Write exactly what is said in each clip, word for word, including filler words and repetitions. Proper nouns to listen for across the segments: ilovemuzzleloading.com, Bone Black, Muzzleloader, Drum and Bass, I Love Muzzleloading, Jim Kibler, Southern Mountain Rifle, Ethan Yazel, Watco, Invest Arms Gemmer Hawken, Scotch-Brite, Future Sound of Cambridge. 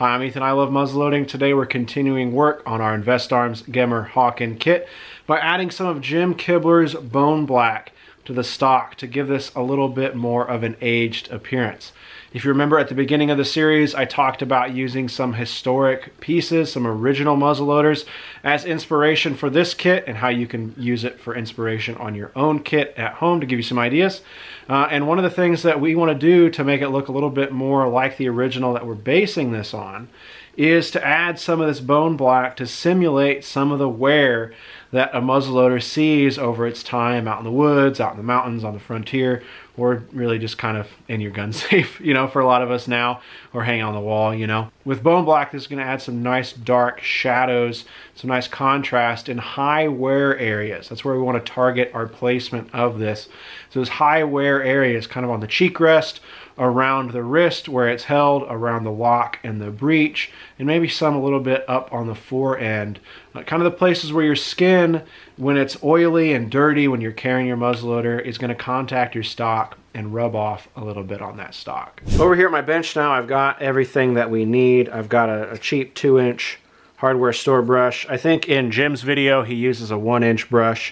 Hi, I'm Ethan, I Love Muzzleloading. Today we're continuing work on our Invest Arms Gemmer Hawken kit by adding some of Jim Kibler's Bone Black to the stock to give this a little bit more of an aged appearance. If you remember at the beginning of the series, I talked about using some historic pieces, some original muzzleloaders as inspiration for this kit and how you can use it for inspiration on your own kit at home to give you some ideas. Uh, and one of the things that we want to do to make it look a little bit more like the original that we're basing this on is to add some of this Bone Black to simulate some of the wear that a muzzleloader sees over its time out in the woods, out in the mountains, on the frontier, or really just kind of in your gun safe, you know, for a lot of us now, or hanging on the wall, you know. With Bone Black, this is gonna add some nice dark shadows, some nice contrast in high wear areas. That's where we wanna target our placement of this. So those high wear areas, kind of on the cheek rest, around the wrist where it's held, around the lock and the breech, and maybe some a little bit up on the fore end. Uh, kind of the places where your skin, when it's oily and dirty, when you're carrying your muzzleloader, is gonna contact your stock and rub off a little bit on that stock. Over here at my bench now, I've got everything that we need. I've got a, a cheap two inch hardware store brush. I think in Jim's video, he uses a one inch brush.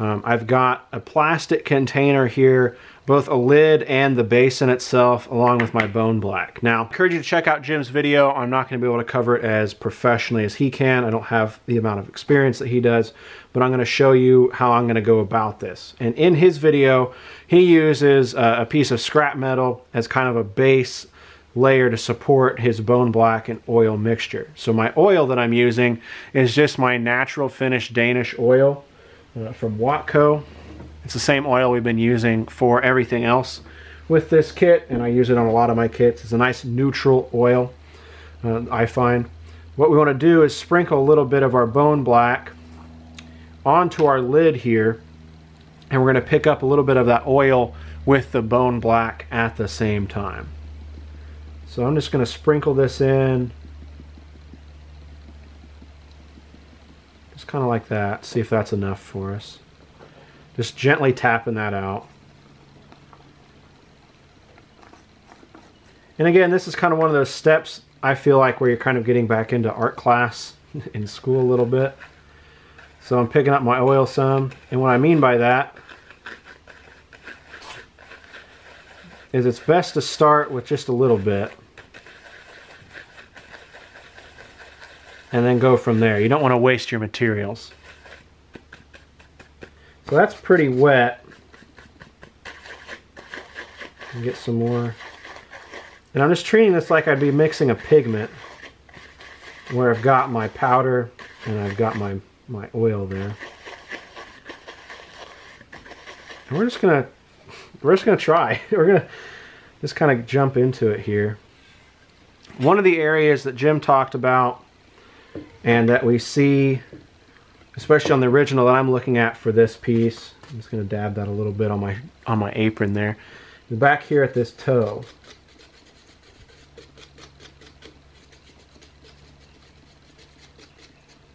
Um, I've got a plastic container here, both a lid and the basin itself, along with my Bone Black. Now, I encourage you to check out Jim's video. I'm not gonna be able to cover it as professionally as he can. I don't have the amount of experience that he does, but I'm gonna show you how I'm gonna go about this. And in his video, he uses uh, a piece of scrap metal as kind of a base layer to support his Bone Black and oil mixture. So my oil that I'm using is just my natural finished Danish oil. Uh, from Watco. It's the same oil we've been using for everything else with this kit, and I use it on a lot of my kits. It's a nice neutral oil, uh, I find. What we want to do is sprinkle a little bit of our Bone Black onto our lid here, and we're going to pick up a little bit of that oil with the Bone Black at the same time. So I'm just going to sprinkle this in, kind of like that, see if that's enough for us. Just gently tapping that out. And again, this is kind of one of those steps I feel like where you're kind of getting back into art class in school a little bit. So I'm picking up my oil some, and what I mean by that is it's best to start with just a little bit and then go from there. You don't want to waste your materials. So that's pretty wet. Get some more. And I'm just treating this like I'd be mixing a pigment where I've got my powder and I've got my, my oil there. And we're just gonna, we're just gonna try. We're gonna just kind of jump into it here. One of the areas that Jim talked about and that we see, especially on the original that I'm looking at for this piece, I'm just gonna dab that a little bit on my on my apron there, back here at this toe.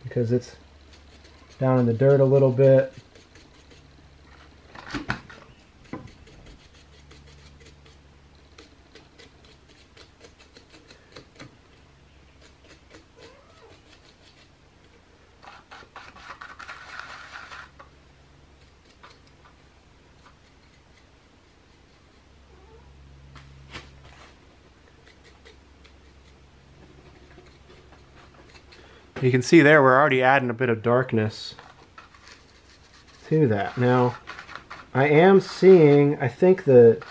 Because it's down in the dirt a little bit. You can see there, we're already adding a bit of darkness to that. Now, I am seeing, I think the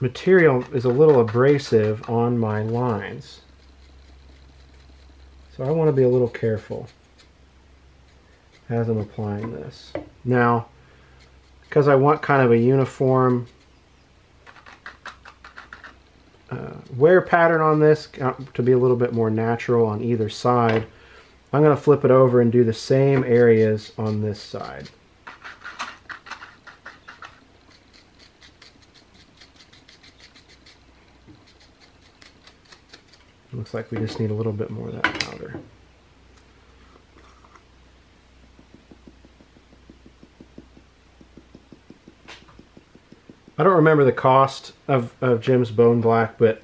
material is a little abrasive on my lines. So I want to be a little careful as I'm applying this. Now, because I want kind of a uniform Uh, wear pattern on this uh, to be a little bit more natural on either side, I'm going to flip it over and do the same areas on this side. Looks like we just need a little bit more of that powder. I don't remember the cost of, of Jim's Bone Black, but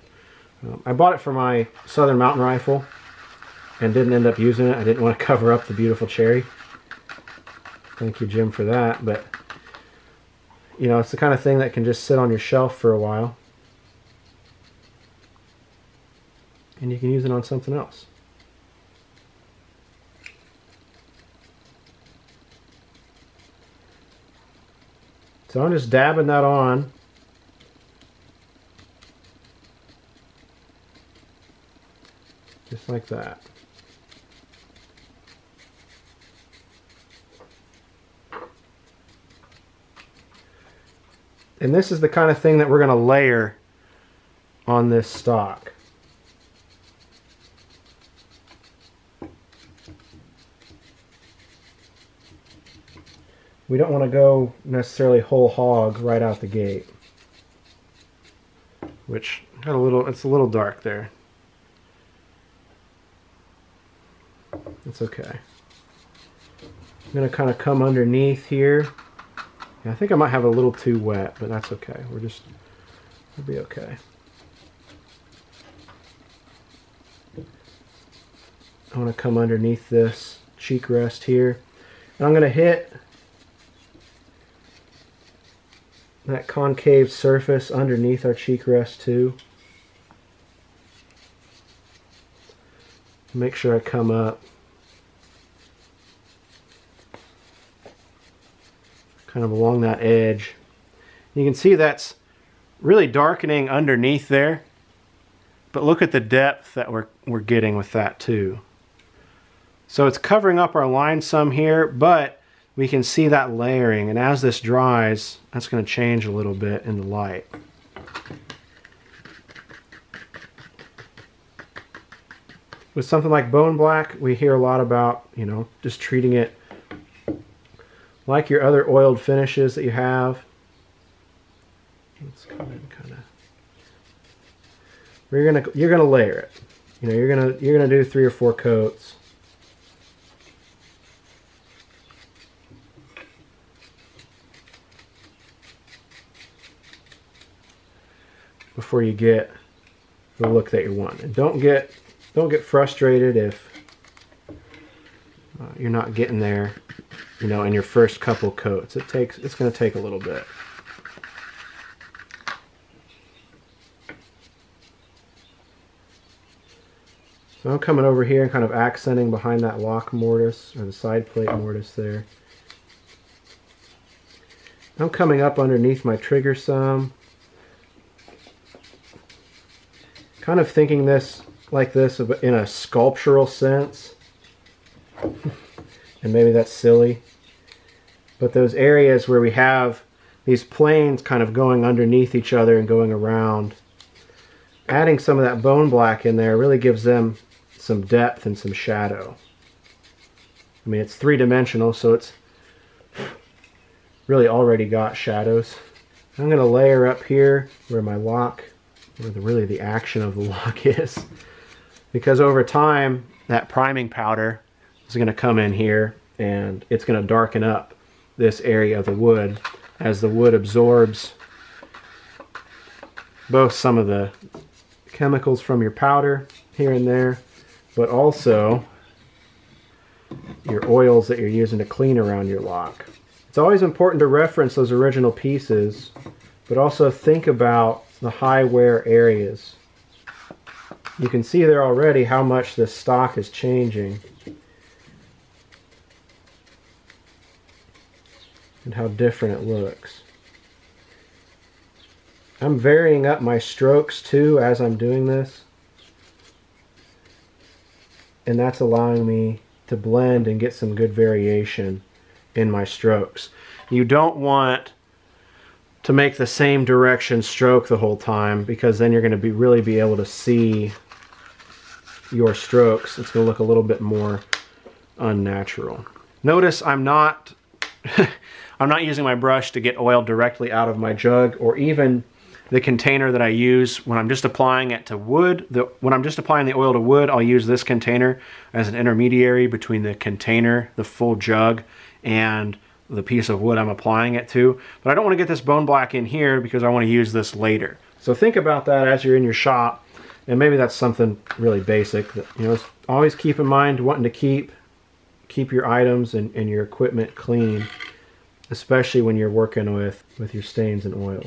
Um, I bought it for my Southern Mountain Rifle and didn't end up using it. I didn't want to cover up the beautiful cherry. Thank you, Jim, for that. But, you know, it's the kind of thing that can just sit on your shelf for a while. And you can use it on something else. So I'm just dabbing that on. Just like that. And this is the kind of thing that we're going to layer on this stock. We don't want to go necessarily whole hog right out the gate, which got a little, it's a little dark there. It's okay. I'm going to kind of come underneath here. Yeah, I think I might have a little too wet, but that's okay. We're just, we'll be okay. I want to come underneath this cheek rest here, and I'm going to hit that concave surface underneath our cheek rest too. Make sure I come up. Kind of along that edge. You can see that's really darkening underneath there. But look at the depth that we're, we're getting with that too. So it's covering up our line some here, but we can see that layering, and as this dries, that's going to change a little bit in the light. With something like Bone Black, we hear a lot about, you know, just treating it like your other oiled finishes that you have. Let's come in kind of. We're gonna you're gonna layer it. You know, you're gonna you're gonna do three or four coats. Before you get the look that you want. And don't get don't get frustrated if uh, you're not getting there, you know, in your first couple coats. It takes it's going to take a little bit. So I'm coming over here and kind of accenting behind that lock mortise or the side plate mortise there. I'm coming up underneath my trigger some. Kind of thinking this like this in a sculptural sense, and maybe that's silly, but those areas where we have these planes kind of going underneath each other and going around, adding some of that Bone Black in there really gives them some depth and some shadow. I mean, it's three-dimensional, so it's really already got shadows. I'm going to layer up here where my lock where the, really the action of the lock is, because over time that priming powder is going to come in here and it's going to darken up this area of the wood as the wood absorbs both some of the chemicals from your powder here and there, but also your oils that you're using to clean around your lock. It's always important to reference those original pieces, but also think about the high wear areas. You can see there already how much this stock is changing and how different it looks. I'm varying up my strokes too as I'm doing this, and that's allowing me to blend and get some good variation in my strokes. You don't want to make the same direction stroke the whole time, because then you're going to be really be able to see your strokes. It's going to look a little bit more unnatural. Notice I'm not I'm not using my brush to get oil directly out of my jug or even the container that I use when I'm just applying it to wood. The, when I'm just applying the oil to wood, I'll use this container as an intermediary between the container, the full jug, and the piece of wood I'm applying it to. But I don't want to get this Bone Black in here because I want to use this later. So think about that as you're in your shop And maybe that's something really basic that, you know, always keep in mind wanting to keep keep your items and, and your equipment clean, especially when you're working with, with your stains and oil.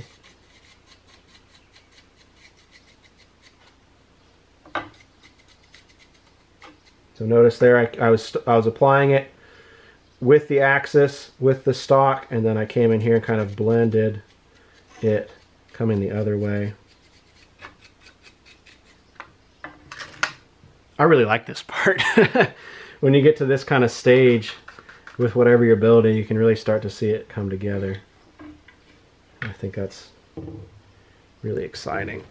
So notice there I, I was I was applying it with the axis, with the stock, and then I came in here and kind of blended it coming the other way. I really like this part. When you get to this kind of stage with whatever you're building, you can really start to see it come together. I think that's really exciting.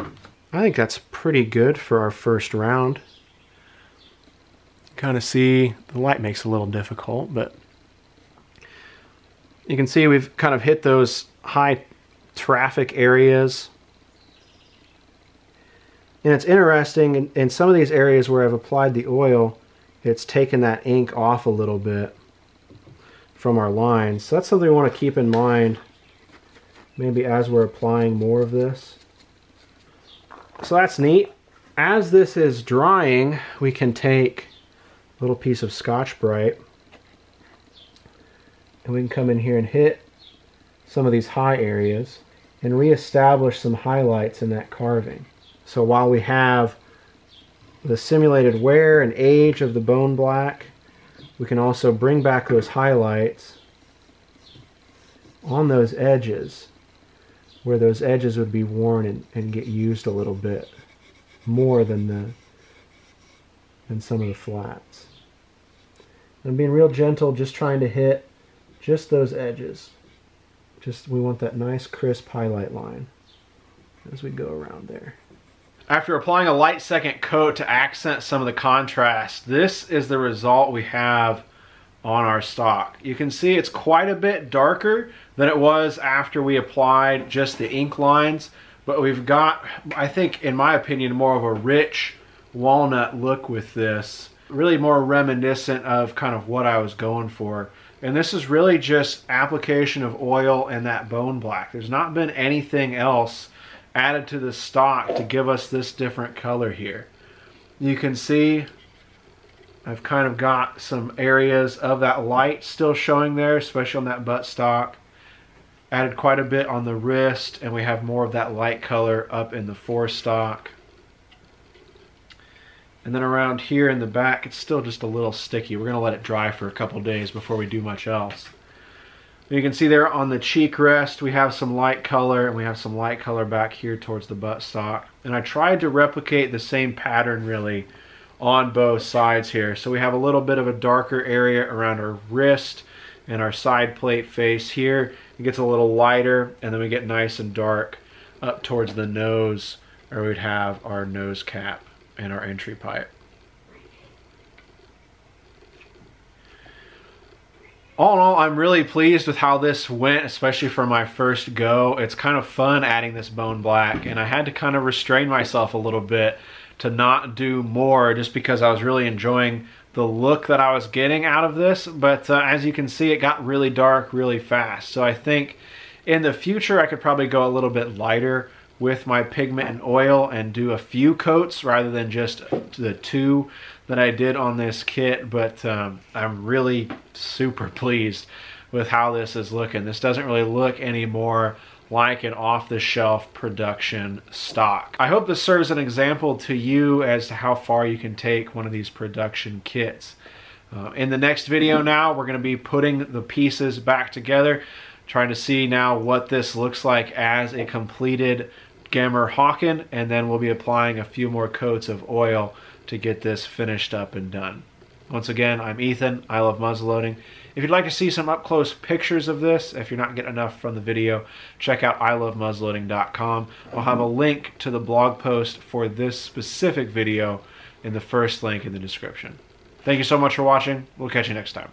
I think that's pretty good for our first round. Kind of see the light makes it a little difficult, but you can see we've kind of hit those high traffic areas. And it's interesting, in, in some of these areas where I've applied the oil, it's taken that ink off a little bit from our lines. So that's something we want to keep in mind, maybe as we're applying more of this. So that's neat. As this is drying, we can take a little piece of Scotch-Brite and we can come in here and hit some of these high areas and reestablish some highlights in that carving. So while we have the simulated wear and age of the Bone Black, we can also bring back those highlights on those edges, where those edges would be worn and, and get used a little bit more than the than some of the flats. And I'm being real gentle, just trying to hit just those edges. Just we want that nice crisp highlight line as we go around there. After applying a light second coat to accent some of the contrast, this is the result we have on our stock. You can see it's quite a bit darker than it was after we applied just the ink lines, but we've got, I think, in my opinion, more of a rich walnut look with this. Really more reminiscent of kind of what I was going for. And this is really just application of oil and that Bone Black. There's not been anything else added to the stock to give us this different color here. You can see I've kind of got some areas of that light still showing there, especially on that buttstock. Added quite a bit on the wrist, and we have more of that light color up in the forestock. And then around here in the back, it's still just a little sticky. We're going to let it dry for a couple days before we do much else. You can see there on the cheek rest, we have some light color, and we have some light color back here towards the buttstock. And I tried to replicate the same pattern, really, on both sides here. So we have a little bit of a darker area around our wrist and our side plate face here. It gets a little lighter, and then we get nice and dark up towards the nose, or we'd have our nose cap and our entry pipe. All in all, I'm really pleased with how this went, especially for my first go. It's kind of fun adding this Bone Black, and I had to kind of restrain myself a little bit to not do more, just because I was really enjoying the look that I was getting out of this. But uh, as you can see, it got really dark really fast. So I think in the future, I could probably go a little bit lighter with my pigment and oil and do a few coats rather than just the two that I did on this kit. But um, I'm really super pleased with how this is looking. This doesn't really look any more like an off-the-shelf production stock. I hope this serves an example to you as to how far you can take one of these production kits. Uh, in the next video now, we're going to be putting the pieces back together, trying to see now what this looks like as a completed Gemmer Hawken, and then we'll be applying a few more coats of oil to get this finished up and done. Once again, I'm Ethan, I Love Muzzleloading. If you'd like to see some up-close pictures of this, if you're not getting enough from the video, check out i love muzzleloading dot com. I'll have a link to the blog post for this specific video in the first link in the description. Thank you so much for watching. We'll catch you next time.